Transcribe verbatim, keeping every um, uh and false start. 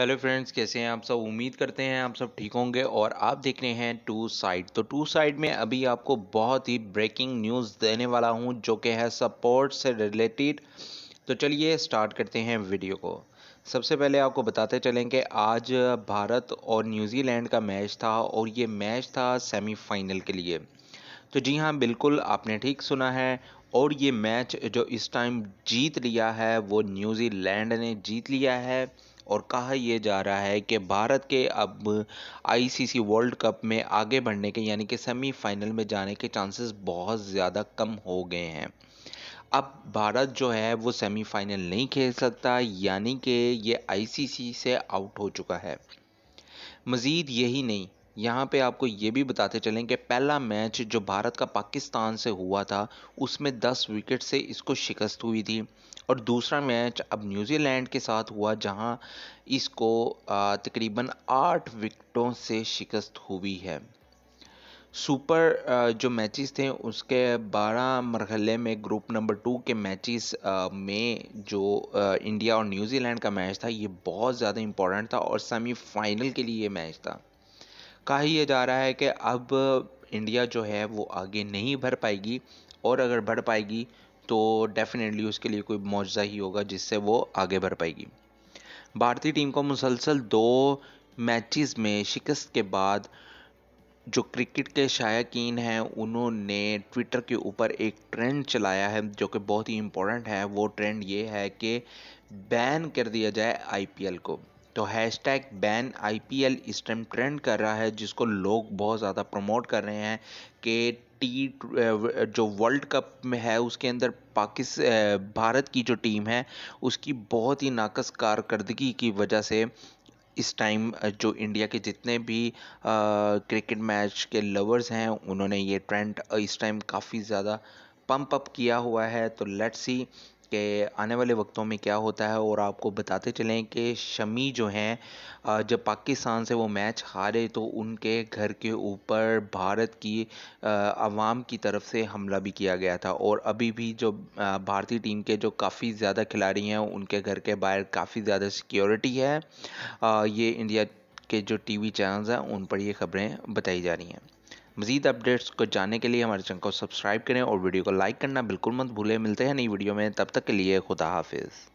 Hello friends, कैसे हैं आप सब। उम्मीद करते हैं आप सब ठीक होंगे। और आप देख रहे हैं टू साइड। तो टू साइड में अभी आपको बहुत ही ब्रेकिंग न्यूज़ देने वाला हूं जो कि है स्पोर्ट्स से रिलेटेड। तो चलिए स्टार्ट करते हैं वीडियो को। सबसे पहले आपको बताते चलें कि आज भारत और न्यूजीलैंड का मैच था और ये मैच था सेमीफाइनल के लिए। तो जी हाँ, बिल्कुल आपने ठीक सुना है। और ये मैच जो इस टाइम जीत लिया है वो न्यूजीलैंड ने जीत लिया है। और कहा यह जा रहा है कि भारत के अब आईसीसी वर्ल्ड कप में आगे बढ़ने के यानी कि सेमीफाइनल में जाने के चांसेस बहुत ज़्यादा कम हो गए हैं। अब भारत जो है वो सेमीफाइनल नहीं खेल सकता, यानी कि ये आईसीसी से आउट हो चुका है। मज़ीद यही नहीं, यहाँ पे आपको ये भी बताते चलें कि पहला मैच जो भारत का पाकिस्तान से हुआ था उसमें दस विकेट से इसको शिकस्त हुई थी। और दूसरा मैच अब न्यूजीलैंड के साथ हुआ जहाँ इसको तकरीबन आठ विकेटों से शिकस्त हुई है। सुपर जो मैचेस थे उसके बारह मरहले में ग्रुप नंबर टू के मैचेस में जो इंडिया और न्यूजीलैंड का मैच था ये बहुत ज़्यादा इम्पोर्टेंट था और सेमीफाइनल के लिए ये मैच था। कहा यह जा रहा है कि अब इंडिया जो है वो आगे नहीं बढ़ पाएगी, और अगर बढ़ पाएगी तो डेफिनेटली उसके लिए कोई मौजज़ा ही होगा जिससे वो आगे बढ़ पाएगी। भारतीय टीम को मुसलसल दो मैचेस में शिकस्त के बाद जो क्रिकेट के शायकीन हैं उन्होंने ट्विटर के ऊपर एक ट्रेंड चलाया है जो कि बहुत ही इम्पोर्टेंट है। वो ट्रेंड ये है कि बैन कर दिया जाए आईपीएल को। तो हैशटैग बैन आईपीएल इस टाइम ट्रेंड कर रहा है, जिसको लोग बहुत ज़्यादा प्रमोट कर रहे हैं कि टी जो वर्ल्ड कप में है उसके अंदर पाकिस्तान भारत की जो टीम है उसकी बहुत ही नाकस कारकर्दगी की वजह से इस टाइम जो इंडिया के जितने भी क्रिकेट मैच के लवर्स हैं उन्होंने ये ट्रेंड इस टाइम काफ़ी ज़्यादा पंप अप किया हुआ है। तो लेट्स सी के आने वाले वक्तों में क्या होता है। और आपको बताते चलें कि शमी जो हैं जब पाकिस्तान से वो मैच हारे तो उनके घर के ऊपर भारत की आवाम की तरफ से हमला भी किया गया था। और अभी भी जो भारतीय टीम के जो काफ़ी ज़्यादा खिलाड़ी हैं उनके घर के बाहर काफ़ी ज़्यादा सिक्योरिटी है। ये इंडिया के जो टीवी चैनल्स हैं उन पर ये खबरें बताई जा रही हैं। मज़ीद अपडेट्स को जानने के लिए हमारे चैनल को सब्सक्राइब करें और वीडियो को लाइक करना बिल्कुल मत भूलें। मिलते हैं नई वीडियो में, तब तक के लिए खुदा हाफिज़।